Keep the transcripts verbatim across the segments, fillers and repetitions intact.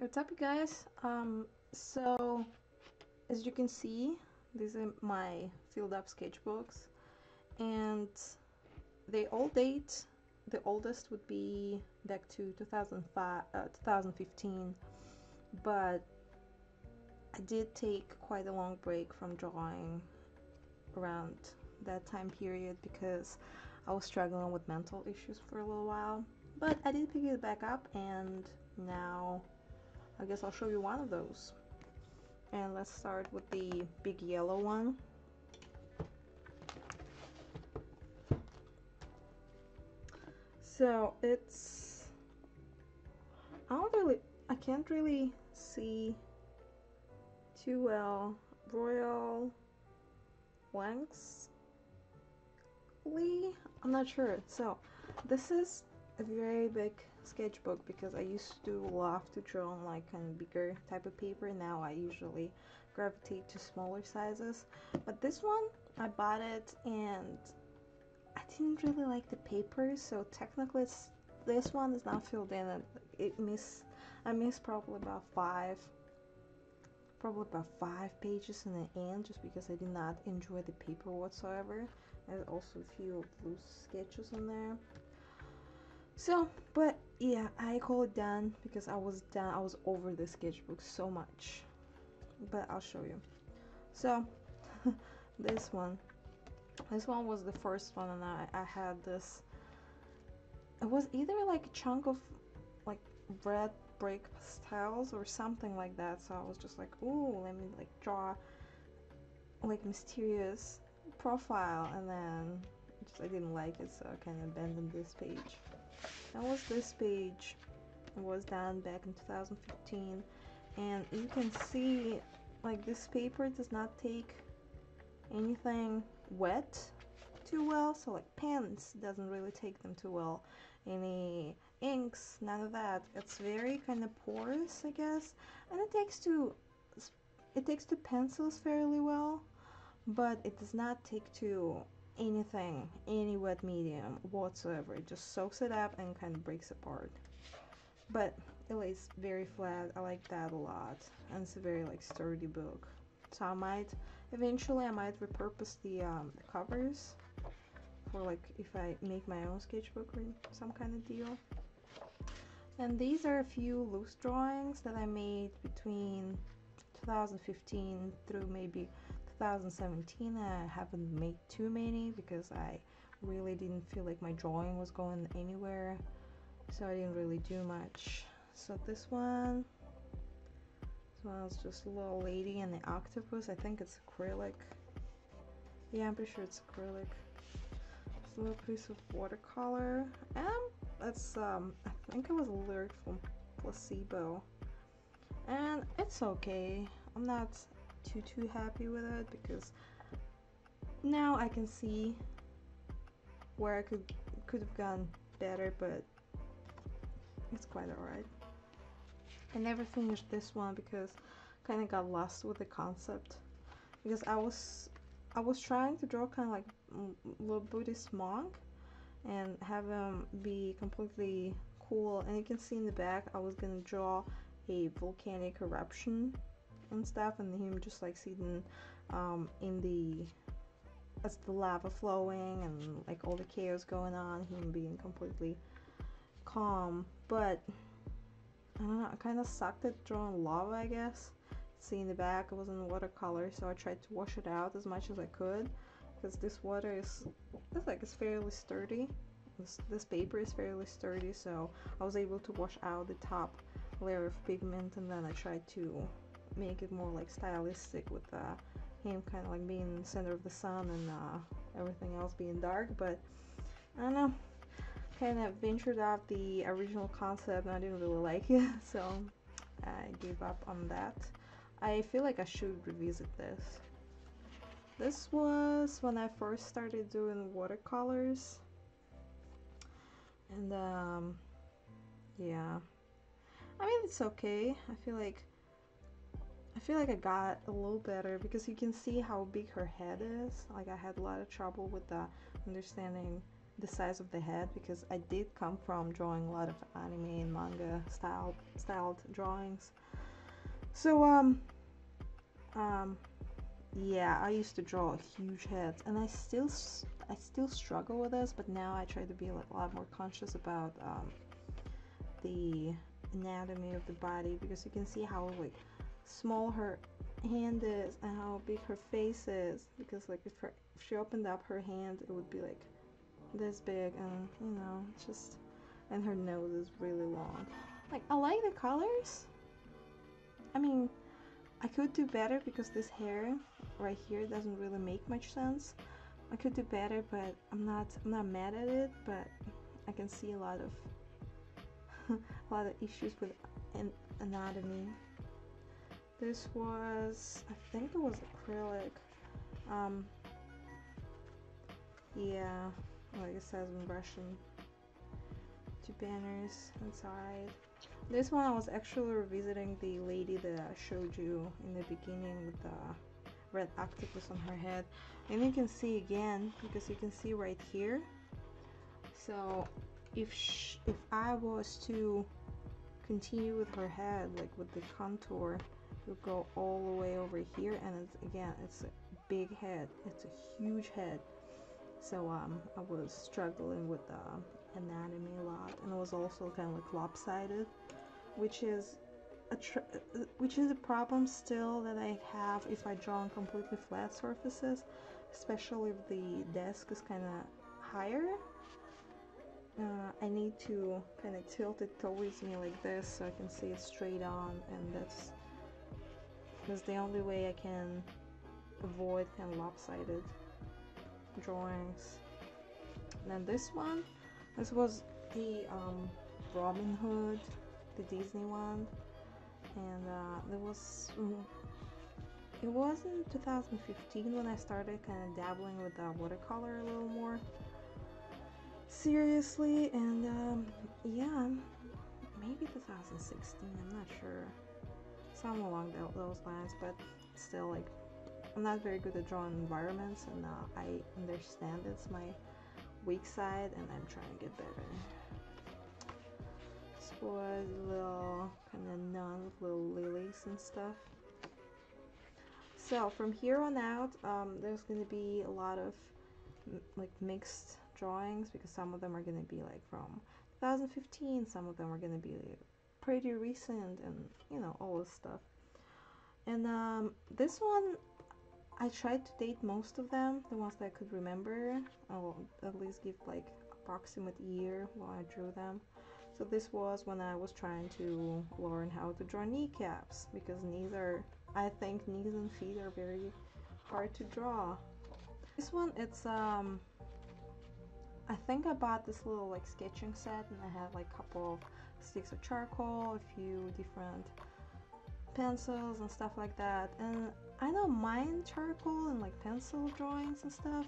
Hey, what's up, you guys? Um, so as you can see, these are my filled up sketchbooks, and they all date. The oldest would be back to two thousand five, uh, two thousand fifteen, but I did take quite a long break from drawing around that time period because I was struggling with mental issues for a little while, but I did pick it back up, and now I guess I'll show you one of those. And let's start with the big yellow one. So it's, I don't really, I can't really see too well. Royal Langsley? I'm not sure. So this is a very big sketchbook because I used to love to draw on like on bigger type of paper. Now I usually gravitate to smaller sizes, but this one I bought it and I didn't really like the paper, so technically it's, this one is not filled in. It, it miss I missed probably about five probably about five pages in the end just because I did not enjoy the paper whatsoever. There's also a few loose sketches in there. So, but yeah, I call it done because I was done. I was over the sketchbook so much, but I'll show you. So this one. This one was the first one, and I, I had this, it was either like a chunk of like red brick pastels or something like that, so I was just like, ooh, let me like draw like mysterious profile, and then just, I didn't like it, so I kind of abandoned this page. That was this page. It was done back in two thousand fifteen, and you can see like this paper does not take anything wet too well, so like pens doesn't really take them too well, any inks, none of that. It's very kind of porous, I guess, and it takes to it takes to pencils fairly well, but it does not take to anything, any wet medium whatsoever. It just soaks it up and kind of breaks apart, but it lays very flat. I like that a lot, and it's a very like sturdy book. So I might eventually I might repurpose the, um, the covers for like if I make my own sketchbook or some kind of deal. And these are a few loose drawings that I made between two thousand fifteen through maybe two thousand seventeen. I haven't made too many because I really didn't feel like my drawing was going anywhere, so I didn't really do much. So this one. This one's just a little lady and the octopus. I think it's acrylic. Yeah, I'm pretty sure it's acrylic. It's a little piece of watercolor. Um, that's um, I think it was a lyric from Placebo, and it's okay. I'm not too too happy with it because now I can see where I could could have gone better, but it's quite alright. I never finished this one because I kind of got lost with the concept, because I was I was trying to draw kind of like a little Buddhist monk and have him be completely cool, and you can see in the back I was gonna draw a volcanic eruption and stuff, and him just like sitting um, in the as the lava flowing and like all the chaos going on, him being completely calm, but I don't know, I kind of sucked at drawing lava, I guess. See, in the back it was in watercolor, so I tried to wash it out as much as I could because this water is it's like it's fairly sturdy. This, this paper is fairly sturdy, so I was able to wash out the top layer of pigment, and then I tried to make it more like stylistic with uh, him kind of like being in the center of the sun and uh, everything else being dark, but I don't know. Kind of ventured off the original concept and I didn't really like it, so I gave up on that. I feel like I should revisit this. This was when I first started doing watercolors, and um, yeah, I mean it's okay. I feel like I feel like I got a little better because you can see how big her head is. Like I had a lot of trouble with that, understanding the size of the head, because I did come from drawing a lot of anime and manga styled styled drawings. So um um yeah, I used to draw huge heads, and I still I still struggle with this, but now I try to be a lot more conscious about um the anatomy of the body, because you can see how like small her hand is and how big her face is, because like if, her, if she opened up her hand, it would be like this big, and you know, just, and her nose is really long. Like, I like the colors. I mean, I could do better, because this hair right here doesn't really make much sense. I could do better, but I'm not I'm not mad at it, but I can see a lot of a lot of issues with an anatomy. This was, I think it was acrylic. Um, yeah, like it says in Russian. Two banners inside. This one I was actually revisiting the lady that I showed you in the beginning with the red octopus on her head. And you can see again, because you can see right here. So if sh if I was to continue with her head, like with the contour, it would go all the way over here, and it's, again, it's a big head. It's a huge head. So um, I was struggling with the anatomy a lot, and it was also kind of like lopsided, which is a tr which is a problem still that I have if I draw on completely flat surfaces, especially if the desk is kind of higher. Uh, I need to kind of tilt it towards me like this so I can see it straight on, and that's that's the only way I can avoid kind of lopsided drawings. And then this one, this was the um, Robin Hood, the Disney one, and uh, there was mm, it was in two thousand fifteen when I started kind of dabbling with uh, watercolor a little more seriously, and um, yeah, maybe two thousand sixteen, I'm not sure, somewhere along the, those lines. But still, like, I'm not very good at drawing environments, and uh, I understand it's my weak side, and I'm trying to get better. This was a little kind of nun with little lilies and stuff. So from here on out, um, there's going to be a lot of like mixed drawings, because some of them are going to be like from two thousand fifteen, some of them are going to be pretty recent, and you know, all this stuff. And um, this one, I tried to date most of them, the ones that I could remember. I'll at least give like approximate year while I drew them. So this was when I was trying to learn how to draw kneecaps, because knees are, I think knees and feet are very hard to draw. This one, it's um, I think I bought this little like sketching set, and I had like a couple of sticks of charcoal, a few different pencils and stuff like that. And I don't mind charcoal and like pencil drawings and stuff,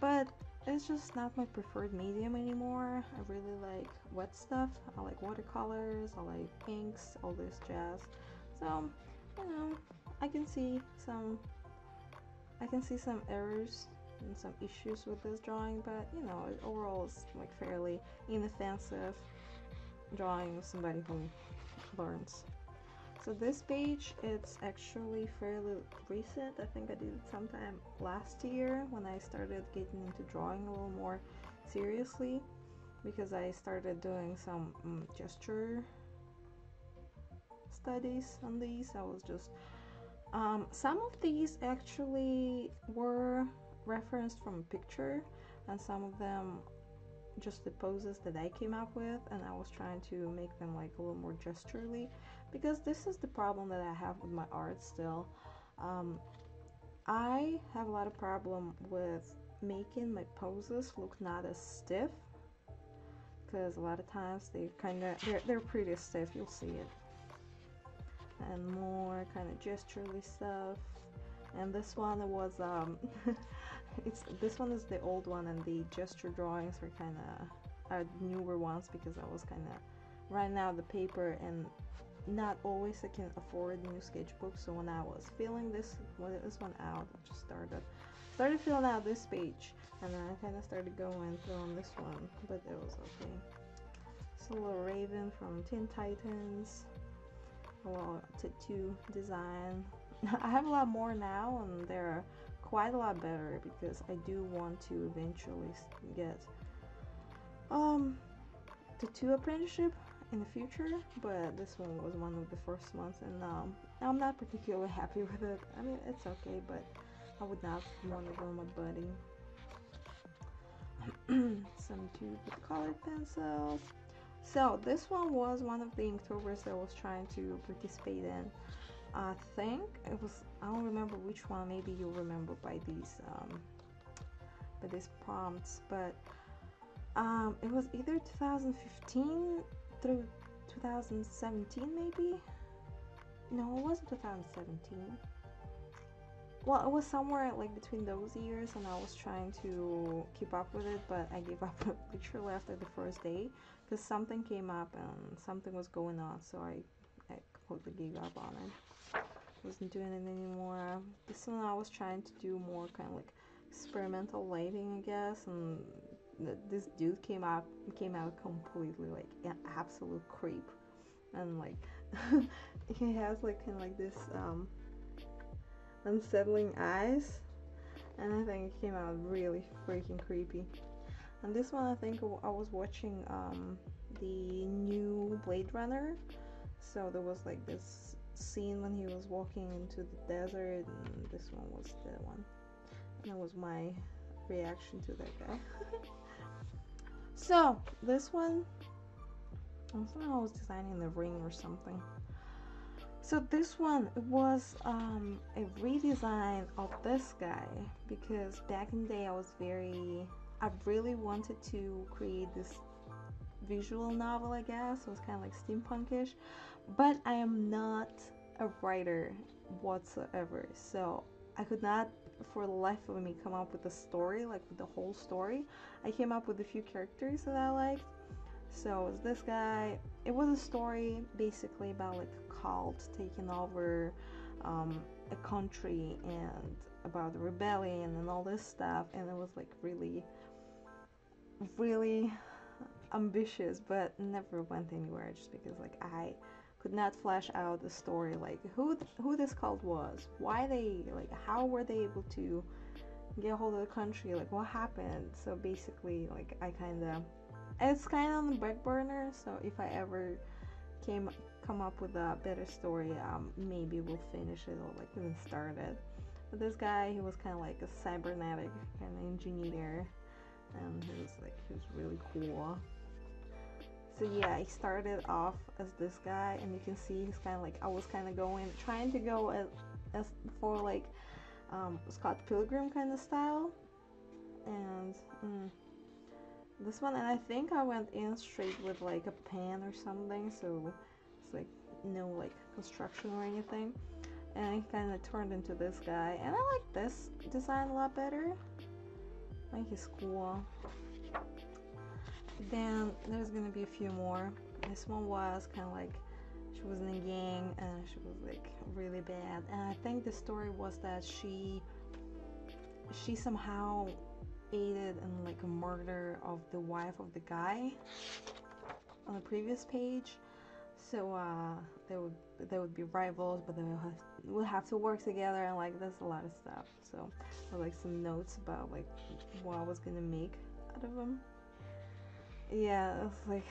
but it's just not my preferred medium anymore. I really like wet stuff. I like watercolors, I like inks, all this jazz. So, you know, I can see some I can see some errors and some issues with this drawing, but you know, it overall is like fairly inoffensive drawing of somebody who learns. So this page, it's actually fairly recent. I think I did it sometime last year when I started getting into drawing a little more seriously, because I started doing some um, gesture studies on these. I was just, um, some of these actually were referenced from a picture, and some of them just the poses that I came up with, and I was trying to make them like a little more gesturally, because this is the problem that I have with my art still. um, I have a lot of problem with making my poses look not as stiff, because a lot of times they kind of they're, they're pretty stiff, you'll see it, and more kind of gesturally stuff. And this one was um it's this one is the old one, and the gesture drawings were kind of are newer ones, because I was kind of running out of the paper, and not always I can afford new sketchbooks. So when I was filling this, this one out, I just started started filling out this page, and then I kind of started going through on this one, but it was okay. It's a little raven from Tin Titans, a little tattoo design. I have a lot more now, and they're quite a lot better because I do want to eventually get um tattoo apprenticeship in the future, but this one was one of the first ones, and um, I'm not particularly happy with it. I mean, it's okay, but I would not want to go my buddy. Some tube with colored pencils. So this one was one of the Inktober's that I was trying to participate in. I think it was, I don't remember which one, maybe you'll remember by these um, by these prompts, but um, it was either two thousand fifteen through two thousand seventeen, maybe? No, it wasn't two thousand seventeen. Well, it was somewhere like between those years, and I was trying to keep up with it, but I gave up literally after the first day because something came up and something was going on, so I, I completely gave up on it. Wasn't doing it anymore. This one I was trying to do more kind of like experimental lighting, I guess, and this dude came out came out completely like an absolute creep, and like he has like kind of like this um unsettling eyes, and I think it came out really freaking creepy. And this one, I think I was watching um the new Blade Runner, so there was like this scene when he was walking into the desert, and this one was the one, and that was my reaction to that guy. So this one, I was designing the ring or something. So this one was um, a redesign of this guy, because back in the day I was very, I really wanted to create this visual novel, I guess. It was kind of like steampunkish, but I am not a writer whatsoever, so I could not for the life of me come up with a story, like with the whole story. I came up with a few characters that I liked. So it was this guy. It was a story basically about like a cult taking over um, a country, and about the rebellion and all this stuff, and it was like really really ambitious, but never went anywhere, just because like I could not flesh out the story, like who th who this cult was, why they, like how were they able to get a hold of the country, like what happened. So basically like I kind of, it's kind of on the back burner, so if I ever came come up with a better story, um maybe we'll finish it or like even start it. But this guy, he was kind of like a cybernetic kind of engineer, and he was like, he was really cool. So yeah, I started off as this guy, and you can see he's kind of like, I was kind of going, trying to go as, as for like um, Scott Pilgrim kind of style, and mm, this one, and I think I went in straight with like a pen or something, so it's like no like construction or anything, and he kind of turned into this guy, and I like this design a lot better. I think he's cool. Then there's gonna be a few more. This one was kind of like, she was in a gang and she was like really bad, and I think the story was that she she somehow aided in like a murder of the wife of the guy on the previous page. So uh they would they would be rivals, but they would have, would have to work together, and like that's a lot of stuff. So I like some notes about like what I was gonna make out of them. Yeah, it was like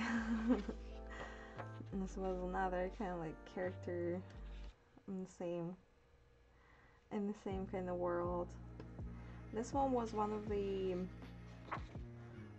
this was another kind of like character in the same in the same kind of world. This one was one of the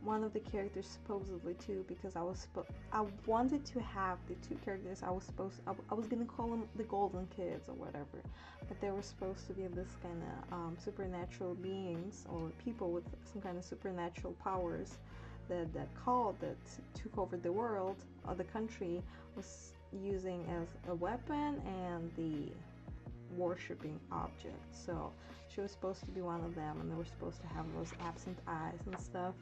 one of the characters supposedly too, because I was I wanted to have the two characters. I was supposed I, I was gonna call them the Golden Kids or whatever, but they were supposed to be this kind of um, supernatural beings or people with some kind of supernatural powers. That, that cult that took over the world or the country was using as a weapon and the worshipping object. So she was supposed to be one of them, and they were supposed to have those absent eyes and stuff.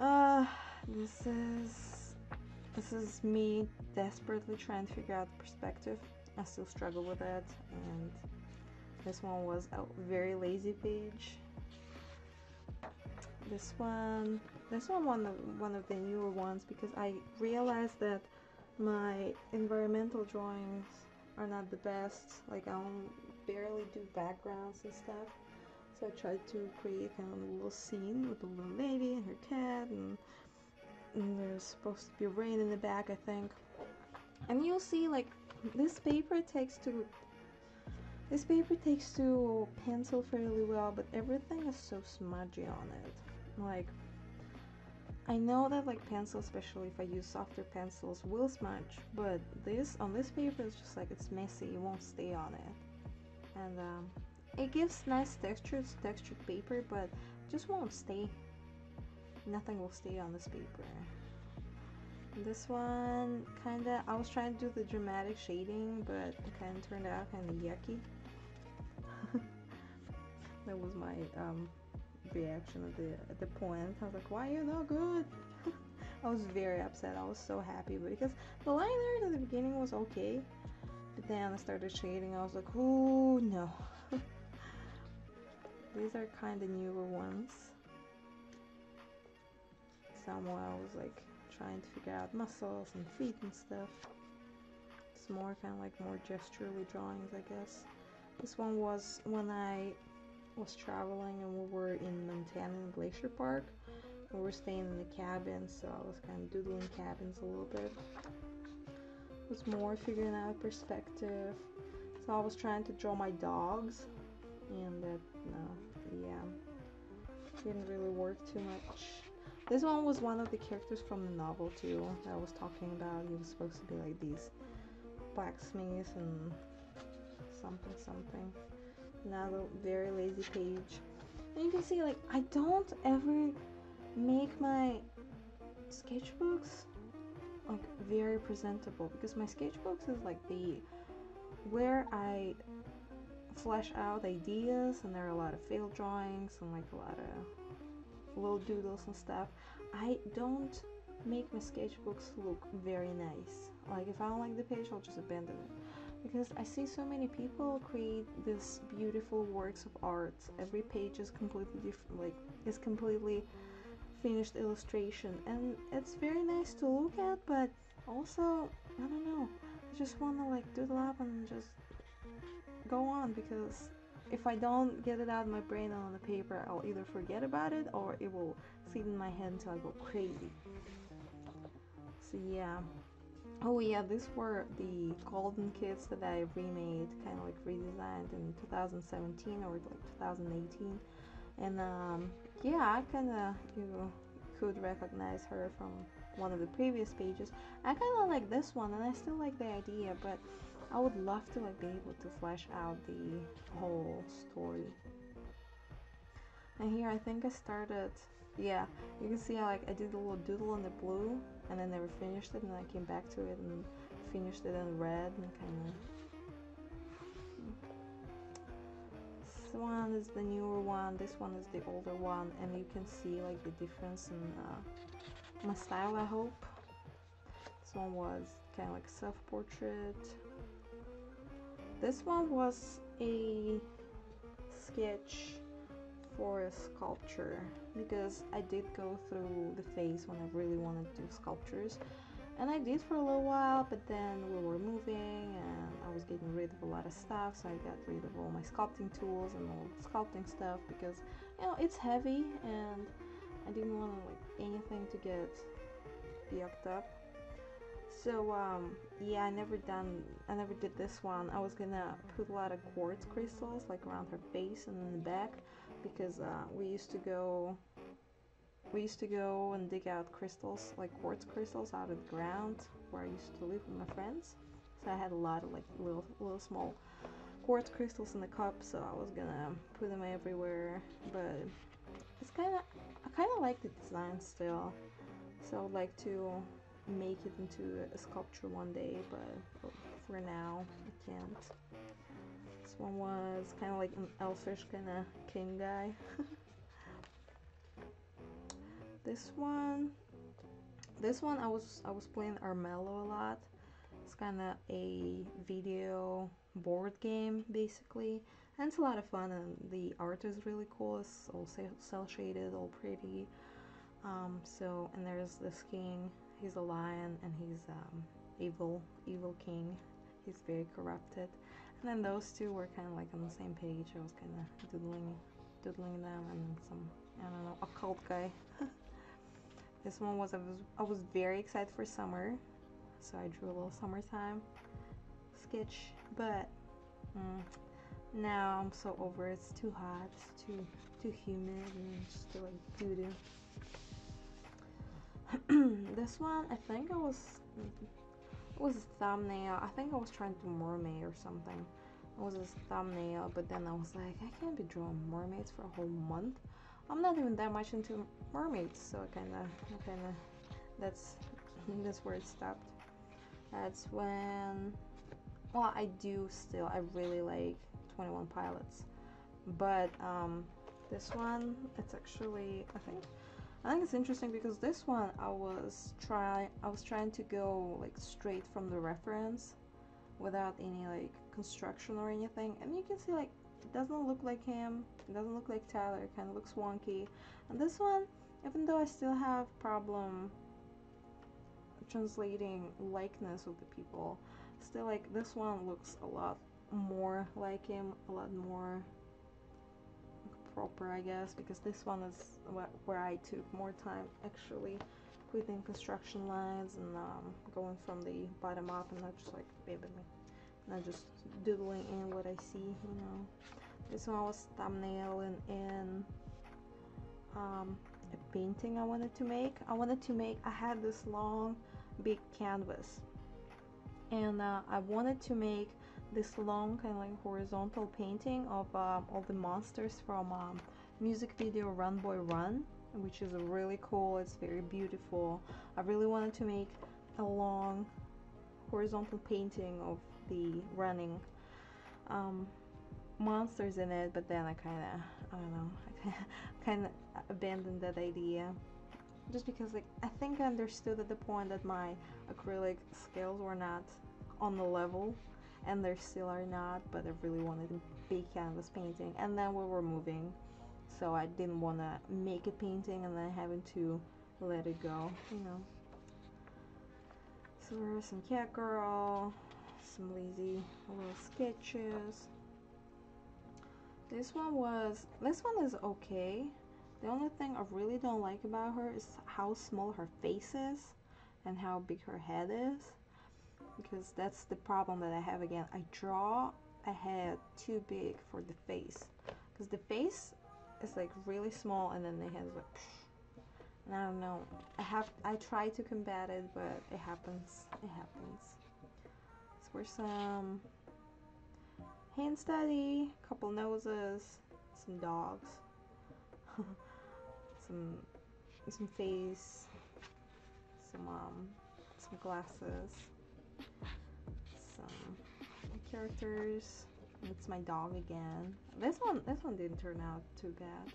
Uh, this is this is me desperately trying to figure out the perspective. I still struggle with it, and This one was a very lazy page. This one, this one one of, one of the newer ones, because I realized that my environmental drawings are not the best. Like, I don't barely do backgrounds and stuff. So I tried to create kind of a little scene with a little lady and her cat, and, and there's supposed to be rain in the back, I think. And you'll see, like, this paper takes to this paper takes to pencil fairly well, but everything is so smudgy on it. Like, I know that, like, pencil, especially if I use softer pencils, will smudge, but this on this paper is just like, it's messy, it won't stay on it. And um, it gives nice textures, textured paper, but just won't stay. Nothing will stay on this paper. This one, kinda, I was trying to do the dramatic shading, but it kinda turned out kinda yucky. That was my um, reaction at the, at the point. I was like, why are you no good? I was very upset. I was so happy because the line art at the beginning was okay, but then I started shading. I was like, ooh, no. These are kinda newer ones. Somewhere I was like, trying to figure out muscles and feet and stuff. It's more kind of like more gesturally drawings, I guess. This one was when I was traveling and we were in Montana in Glacier Park. We were staying in the cabin, so I was kind of doodling cabins a little bit. It was more figuring out perspective. So I was trying to draw my dogs, and that, no, yeah, didn't really work too much. This one was one of the characters from the novel too that I was talking about. He was supposed to be like these blacksmiths and something something. Another very lazy page. And you can see, like, I don't ever make my sketchbooks like very presentable, because my sketchbooks is like the where I flesh out ideas, and there are a lot of failed drawings and like a lot of little doodles and stuff. I don't make my sketchbooks look very nice. Like, if I don't like the page, I'll just abandon it, because I see so many people create this beautiful works of art. Every page is completely different, like, is completely finished illustration, and it's very nice to look at, but also, I don't know, I just want to like doodle up and just go on, because if I don't get it out of my brain on the paper, I'll either forget about it or it will sit in my head until I go crazy. So yeah. Oh yeah, these were the golden kits that I remade, kind of like redesigned in two thousand seventeen or like two thousand eighteen. And um, yeah, I kind of, you could recognize her from one of the previous pages. I kind of like this one, and I still like the idea, but I would love to like be able to flesh out the whole story. And here I think I started, yeah, you can see I, like, I did a little doodle in the blue, and I never finished it, and I came back to it and finished it in red, and kind of. This one is the newer one, this one is the older one, and you can see like the difference in uh, my style, I hope. This one was kind of like self-portrait. This one was a sketch for a sculpture, because I did go through the phase when I really wanted to do sculptures, and I did for a little while, but then we were moving and I was getting rid of a lot of stuff, so I got rid of all my sculpting tools and all the sculpting stuff, because, you know, it's heavy and I didn't want like anything to get yucked up. So um, yeah, I never done, I never did this one. I was gonna put a lot of quartz crystals like around her face and in the back, because uh, we used to go, we used to go and dig out crystals, like quartz crystals, out of the ground where I used to live with my friends. So I had a lot of like little, little small quartz crystals in the cup, so I was gonna put them everywhere. But it's kind of, I kind of like the design still, so I would like to make it into a sculpture one day, but for now I can't. This one was kind of like an elfish kind of king guy. This one, this one I was I was playing Armello a lot. It's kind of a video board game basically, and it's a lot of fun, and the art is really cool. It's all cel shaded, all pretty. Um, so, and there's this king. He's a lion, and he's um, evil, evil king. He's very corrupted. And then those two were kind of like on the same page. I was kind of doodling, doodling them, and some, I don't know, occult guy. This one was I, was, I was very excited for summer, so I drew a little summertime sketch, but mm, now I'm so over it. It's too hot, it's too, too humid, and just feel like doo-doo. This one, I think I was, it was a thumbnail. I think I was trying to mermaid or something. It was a thumbnail, but then I was like, I can't be drawing mermaids for a whole month. I'm not even that much into mermaids, so I kind of, kind of, that's, that's where it stopped. That's when, well, I do still, I really like Twenty One Pilots, but um, this one, it's actually, I think, I think it's interesting because this one, I was trying, I was trying to go like straight from the reference, without any like construction or anything, and you can see like. It doesn't look like him, it doesn't look like Tyler, it kind of looks wonky. And this one, even though I still have problem translating likeness of the people, still like this one looks a lot more like him, a lot more proper, I guess, because this one is wh where I took more time actually quitting construction lines and um, going from the bottom up and not just like baby me. Not just doodling in what I see, you know. This one was thumbnailing in um, a painting I wanted to make. I wanted to make, I had this long, big canvas. And uh, I wanted to make this long, kind of like horizontal painting of um, all the monsters from um, music video Run Boy Run, which is really cool. It's very beautiful. I really wanted to make a long horizontal painting of the running um, monsters in it, but then I kind of, I don't know, I kind of abandoned that idea just because like I think I understood at the point that my acrylic skills were not on the level, and they still are not, but I really wanted a big canvas painting. And then we were moving, so I didn't want to make a painting and then having to let it go, you know. So there was some cat girl, some lazy little sketches. This one was, this one is okay. The only thing I really don't like about her is how small her face is and how big her head is, because that's the problem that I have again. I draw a head too big for the face, because the face is like really small and then the head is like psh. And I don't know, I have, I try to combat it, but it happens, it happens. For some hand study, a couple noses, some dogs, some some face, some um, some glasses, some characters. It's my dog again. This one, this one didn't turn out too bad.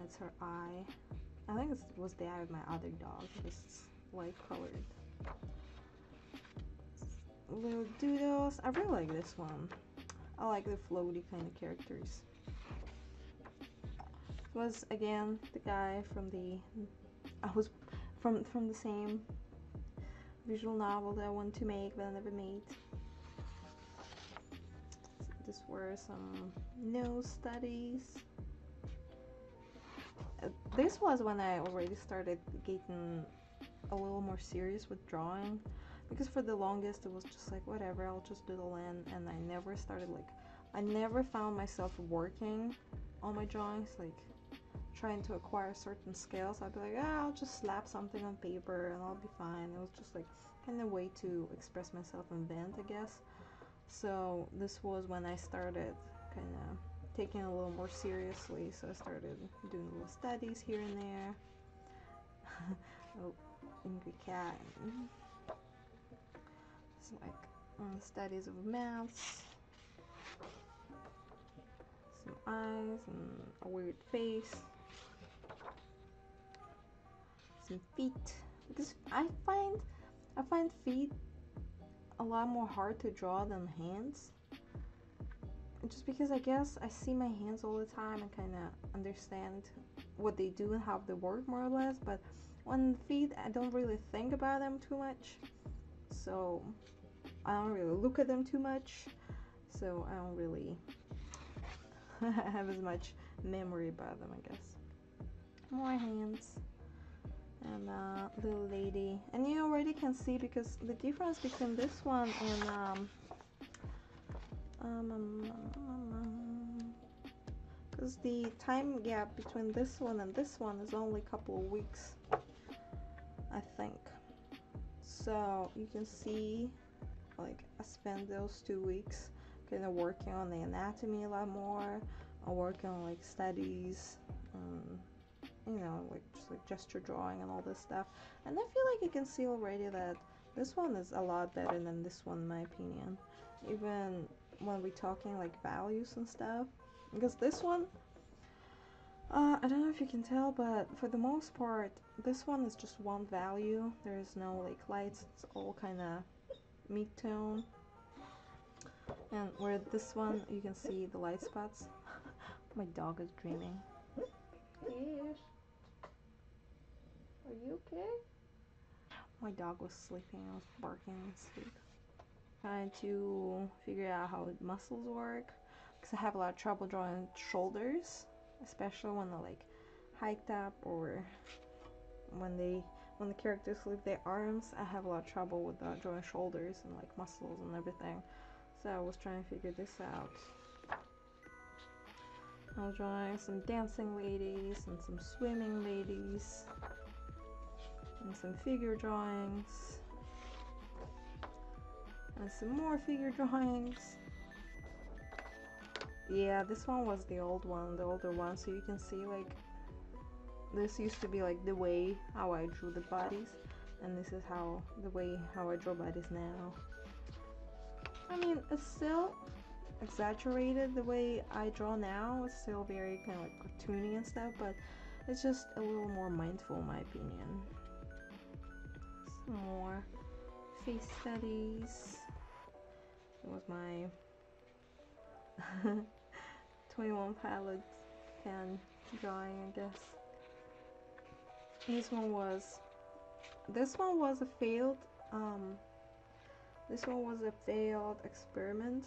That's her eye. I think it was the eye of my other dog. It's light colored. Little doodles. I really like this one. I like the floaty kind of characters. It was again the guy from the I was from from the same visual novel that I wanted to make but I never made. So this were some nose studies. Uh, this was when I already started getting a little more serious with drawing. Because for the longest it was just like whatever, I'll just doodle in, and I never started like I never found myself working on my drawings, like trying to acquire certain skills. I'd be like, ah, I'll just slap something on paper and I'll be fine. It was just like kind of a way to express myself and vent, I guess. So this was when I started kind of taking it a little more seriously. So I started doing little studies here and there. Oh, angry cat. Like um, studies of maths, some eyes and a weird face, some feet, because I find I find feet a lot more hard to draw than hands, just because I guess I see my hands all the time and kind of understand what they do and how they work more or less, but on feet I don't really think about them too much, so I don't really look at them too much, so I don't really have as much memory about them, I guess. More hands and uh, little lady, and you already can see because the difference between this one and um Um, um, um, um, because the time gap between this one and this one is only a couple of weeks, I think. So you can see, like, I spent those two weeks kind of working on the anatomy a lot more, or working on like studies, um, you know, like just like gesture drawing and all this stuff. And I feel like you can see already that this one is a lot better than this one, in my opinion. Even when we're talking like values and stuff, because this one, uh, I don't know if you can tell, but for the most part this one is just one value. There is no like lights, it's all kind of mid-tone, and where this one you can see the light spots. My dog is dreaming. Yes. Are you okay? My dog was sleeping, I was barking in sleep. Trying to figure out how muscles work, because I have a lot of trouble drawing shoulders, especially when they're like hiked up, or when they when the characters lift their arms. I have a lot of trouble with uh, drawing shoulders and like muscles and everything, so I was trying to figure this out. I was drawing some dancing ladies and some swimming ladies and some figure drawings and some more figure drawings. Yeah, this one was the old one, the older one, so you can see like this used to be like the way how I drew the bodies, and this is how the way how I draw bodies now. I mean, it's still exaggerated. The way I draw now is still very kind of like cartoony and stuff, but it's just a little more mindful in my opinion. Some more face studies. It was my Twenty One Pilots fan drawing, I guess. This one was this one was a failed um this one was a failed experiment,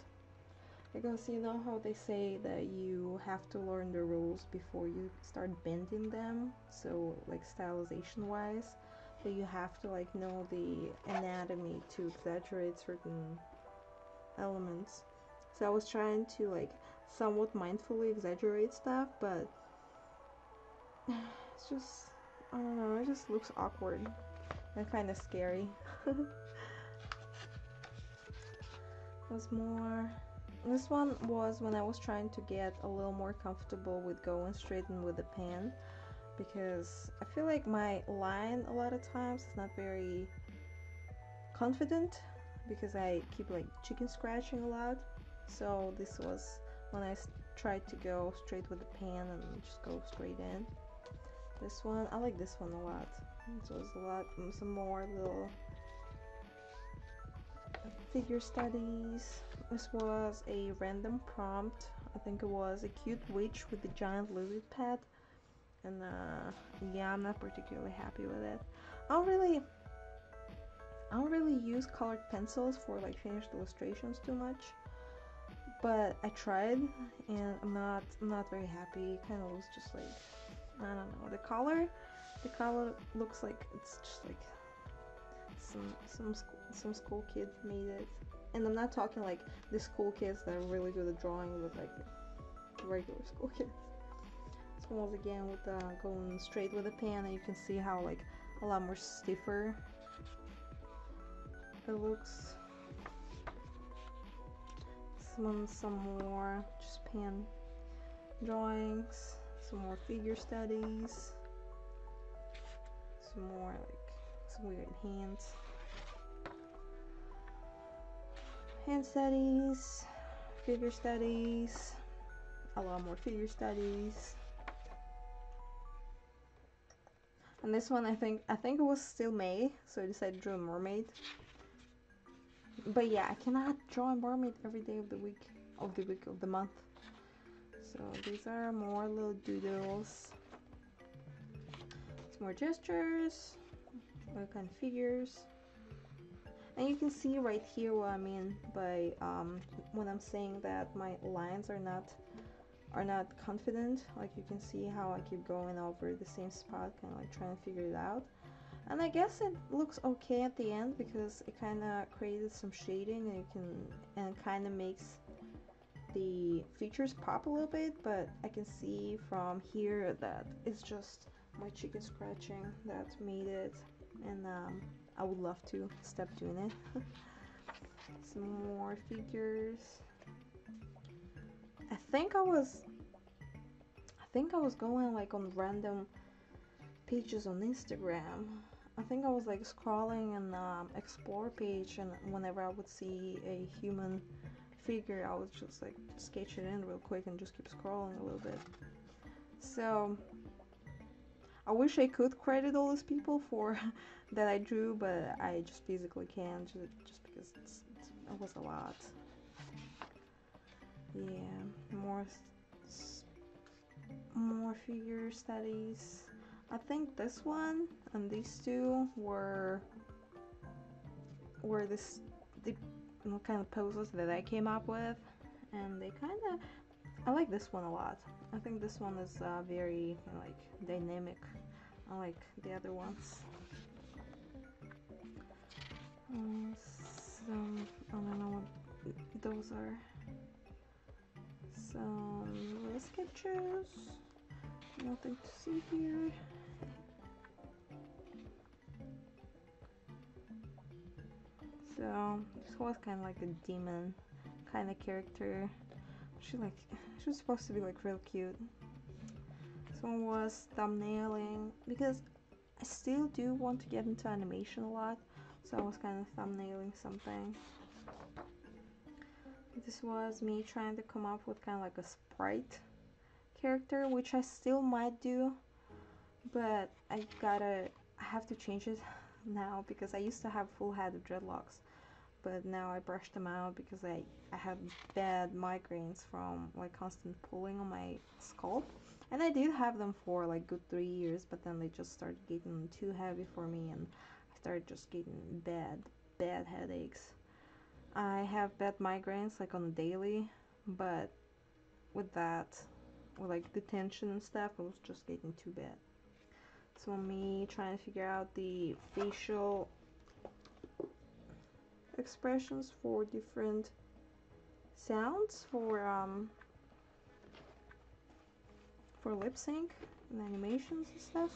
because you know how they say that you have to learn the rules before you start bending them, so like stylization wise, that you have to like know the anatomy to exaggerate certain elements. So I was trying to like somewhat mindfully exaggerate stuff, but it's just, I don't know, it just looks awkward and kind of scary. There's more. This one was when I was trying to get a little more comfortable with going straight and with the pen, because I feel like my line a lot of times is not very confident, because I keep like chicken scratching a lot. So this was when I tried to go straight with the pen and just go straight in. This one, I like this one a lot. This was a lot, some more little figure studies. This was a random prompt. I think it was a cute witch with a giant lizard pet, and uh, yeah, I'm not particularly happy with it. I don't really I don't really use colored pencils for like finished illustrations too much, but I tried and I'm not I'm not very happy. Kind of looks just like, I don't know, the color the color looks like it's just like some some school, some school kid made it. And I'm not talking like the school kids that really do the drawing, but like the regular school kids. Once again with uh, going straight with the pen, and you can see how like a lot more stiffer it looks. Some, some more just pen drawings, some more figure studies, some more like some weird hands hand studies, figure studies, a lot more figure studies. And this one, I think, I think it was still May, so I decided to draw a mermaid. But yeah, I cannot draw a mermaid every day of the week. of the week, of the month. So these are more little doodles. It's more gestures, more kind of figures. And you can see right here what I mean by um, when I'm saying that my lines are not are not confident. Like you can see how I keep going over the same spot, kind of like trying to figure it out. And I guess it looks okay at the end because it kind of created some shading, and you can and kind of makes the features pop a little bit. But I can see from here that it's just my chicken scratching that made it, and um, I would love to stop doing it. Some more figures. I think I was I think I was going like on random pages on Instagram. I think I was like scrolling an um, explore page, and whenever I would see a human figure I would just like sketch it in real quick and just keep scrolling a little bit. So I wish I could credit all these people for that I drew, but I just physically can't, just, just because it's, it was a lot. Yeah, more more figure studies. I think this one and these two were were this the kind of poses that I came up with, and they kind of. I like this one a lot. I think this one is uh, very like dynamic, unlike the other ones. Um, some I don't know what those are. Some little sketches. Nothing to see here. So this was kind of like a demon kind of character. She like she was supposed to be like real cute. This one was thumbnailing because I still do want to get into animation a lot, so I was kind of thumbnailing something. This was me trying to come up with kind of like a sprite character, which I still might do, but I gotta I have to change it now because I used to have full head of dreadlocks. But now I brush them out because I, I have bad migraines from like constant pulling on my scalp. And I did have them for like good three years, but then they just started getting too heavy for me and I started just getting bad, bad headaches. I have bad migraines like on a daily, but with that, with like the tension and stuff, it was just getting too bad. So me trying to figure out the facial expressions for different sounds for um for lip sync and animations and stuff.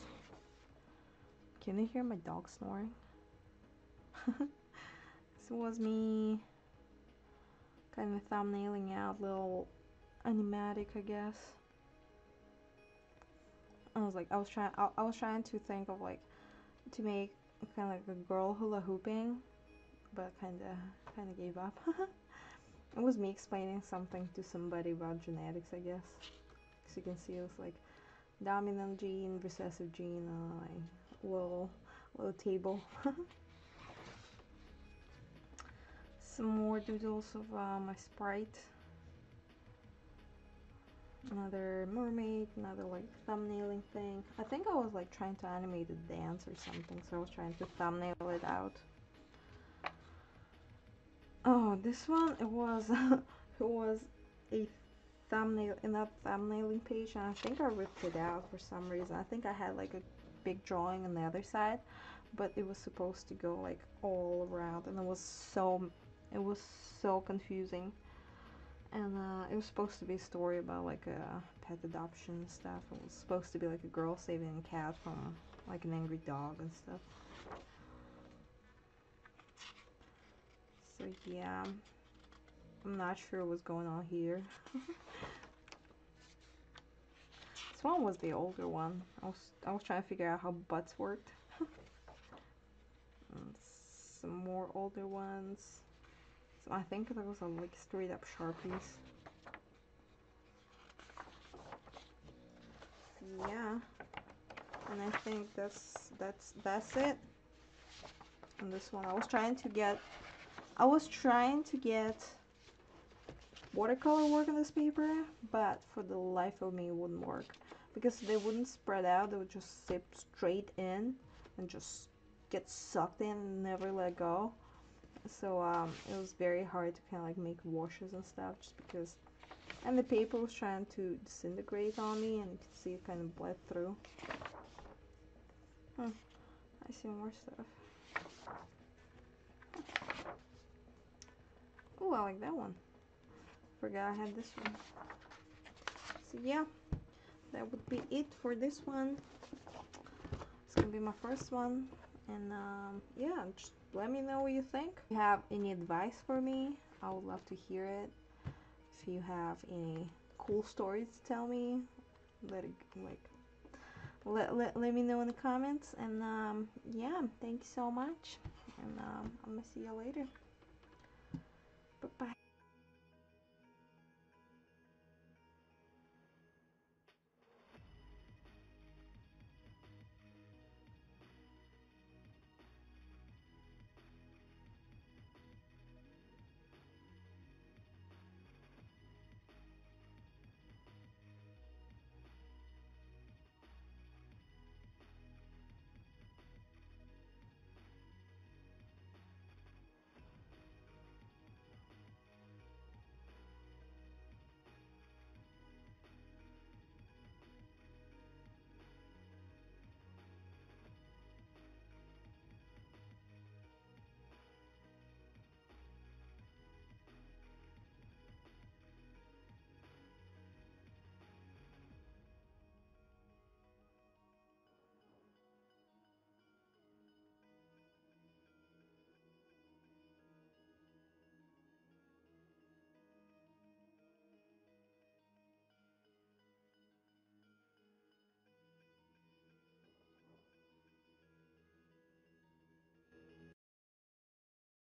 Can you hear my dog snoring? This was me kind of thumbnailing out little animatic, I guess. I was like, I was trying, I, I was trying to think of like to make kind of like a girl hula hooping. But kind of kind of gave up. It was me explaining something to somebody about genetics, I guess. As you can see, it was like dominant gene, recessive gene, uh, like little little table. Some more doodles of uh, my sprite. Another mermaid, another like thumbnailing thing. I think I was like trying to animate a dance or something, so I was trying to thumbnail it out. Oh, this one, it was it was a thumbnail in that thumbnailing page, and I think I ripped it out for some reason. I think I had like a big drawing on the other side, but it was supposed to go like all around, and it was so it was so confusing. And uh, it was supposed to be a story about like a pet adoption and stuff. It was supposed to be like a girl saving a cat from like an angry dog and stuff. So yeah, I'm not sure what's going on here. This one was the older one. I was, I was trying to figure out how butts worked. And some more older ones. So I think those are like straight up Sharpies. So yeah, and I think that's that's that's it. And this one, I was trying to get. I was trying to get watercolor work on this paper, but for the life of me it wouldn't work, because they wouldn't spread out, they would just sip straight in and just get sucked in and never let go. So um, it was very hard to kind of like make washes and stuff, just because, and the paper was trying to disintegrate on me, and you can see it kind of bled through. Hmm. I see more stuff. Oh, I like that one. Forgot I had this one. So yeah, that would be it for this one. It's gonna be my first one, and um, yeah, just let me know what you think. If you have any advice for me, I would love to hear it. If you have any cool stories to tell me, let it like let let, let me know in the comments. And um, yeah, thank you so much, and um, I'm gonna see you later.